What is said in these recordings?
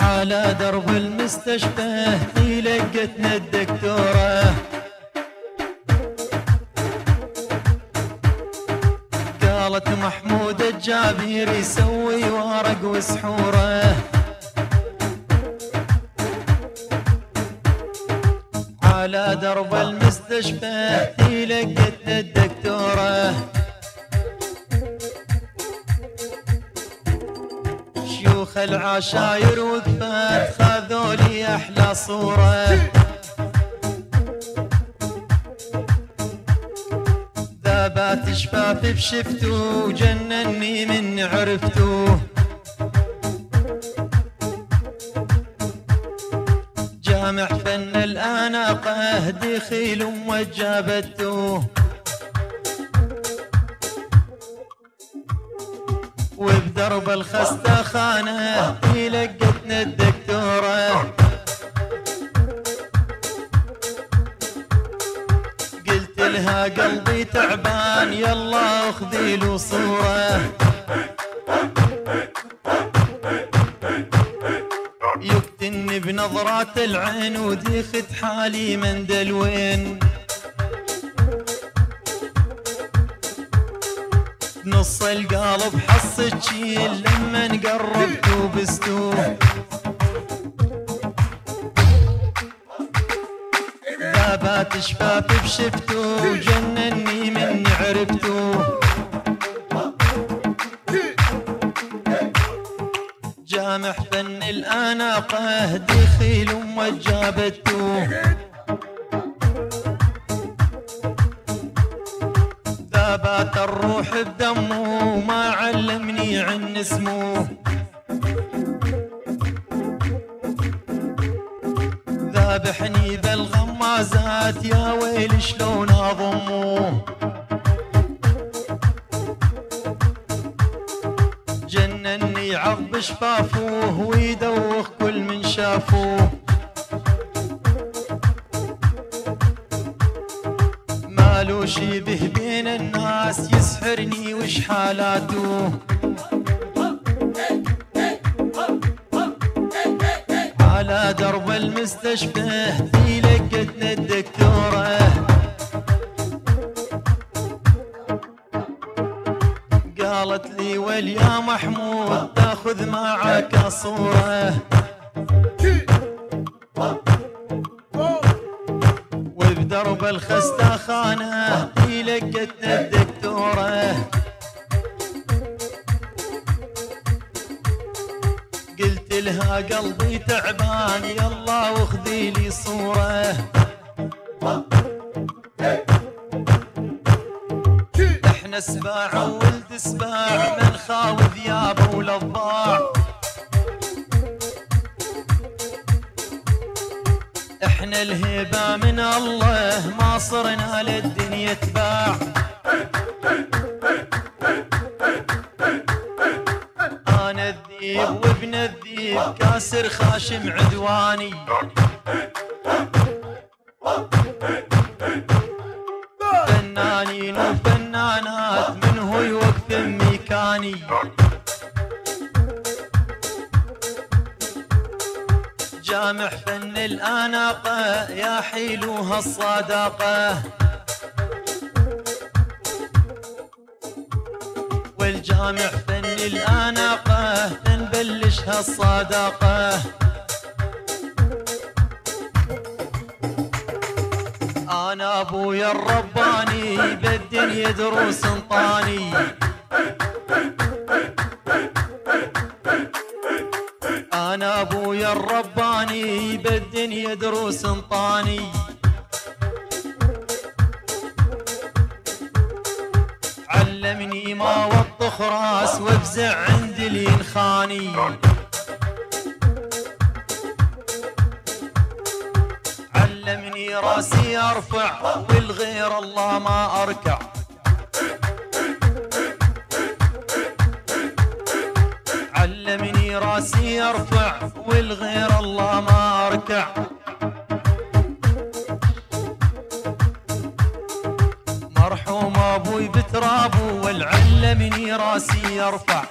على درب المستشفى لقتنا الدكتورة، قالت محمود الجابر يسوي ورق وسحورة. على درب المستشفى لقتنا الدكتورة، شيوخ العشاير وقفات خذوا لي احلى صورة. ذابت شفافي بشفتو وجنني من عرفتو، جامع فن الاناقه دخيل وجابتو، وبدرب الخسته خانه لقتنا الدكتوره. قلت لها قلبي تعبان يلا اخذي له صوره، يقتلني بنظرات العين وديخت حالي من دلوين. نص القالب حص تشيل لما نقربت وبستوه، ذابت شفافي بشفتو وجنني من عرفتو، جامح فن الاناقه دخيل وجابتو، بات الروح بدمه ما علمني عن اسمه. ذابحني بالغمازات يا ويل شلون اضمه، جنني عض شفافه ويدوخ كل من شافوه. قالوا شبه بين الناس يسحرني وش حالاته، على درب المستشفى في لقتنا الدكتورة، قالت لي وليام محمود تاخذ معاك صورة، درب الخسته خانه لقتنا الدكتوره. قلت لها قلبي تعبان يلا واخذي لي صوره، احنا سباع وولد سباع من خاوي ذيابه ولضاع، احنا الهبة من الله ما صرنا للدنيا تباع. انا الذيب وابن الذيب ياسر خاشم عدواني، فنانين وفنانات من هو يوقف ميكاني، جامع فن الاناقه يا حيلوها الصداقه، والجامع فن الاناقه نبلشها الصداقه. انا ابويا الرباني بالدنيا دروس انطاني، أنا أبويا الرباني بالدنيا دروس انطاني، علمني ما وطخ راس وافزع عند اللي ينخاني، علمني راسي أرفع والغير الله ما أركع، علمني راسي ارفع والغير الله ما اركع، مرحوم ابوي بترابه والعلمني راسي ارفع.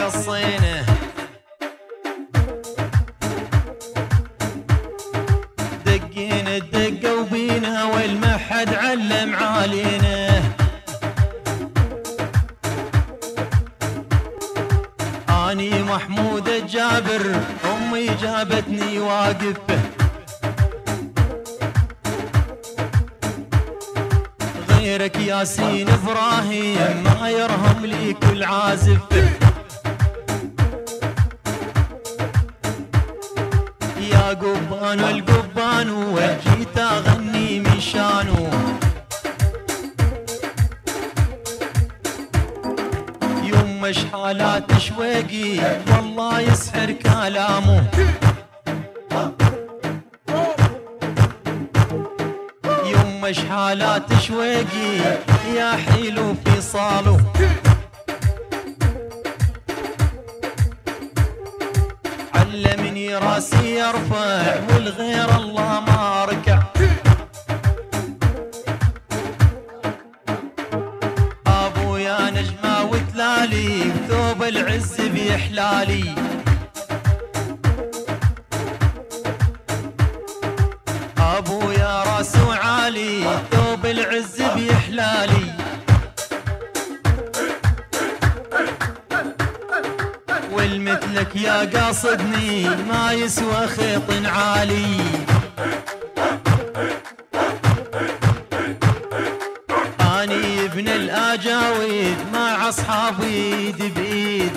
قصينه دقين الدقة وبينا والمحد علم عالينا اني محمود الجابر امي جابتني واقف غيرك ياسين ابراهيم ما يرهم لي كل عازف يا قبان القبان وجيت اغني من شانو يوم شحالات شويقي والله يسحر كلامه مش حالات شويقي يا حلو في صالو علمني راسي يرفع والغير الله ما اركع ابويا نجمه وتلالي بثوب العز بإحلالي ابويا راسو عالي ثوب العز بإحلالي والمثلك يا قاصدني ما يسوى خيط عالي اني ابن الاجاويد مع اصحابي ايد بايد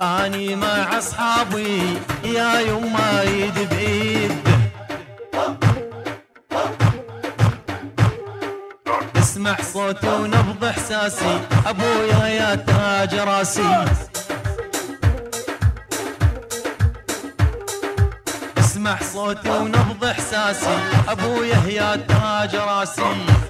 اني مع اصحابي يا يما ايد بايد اسمع صوتي ونبض احساسي ابويا يا تاج راسي اسمع صوتي ونبض احساسي ابويا يا تاج راسي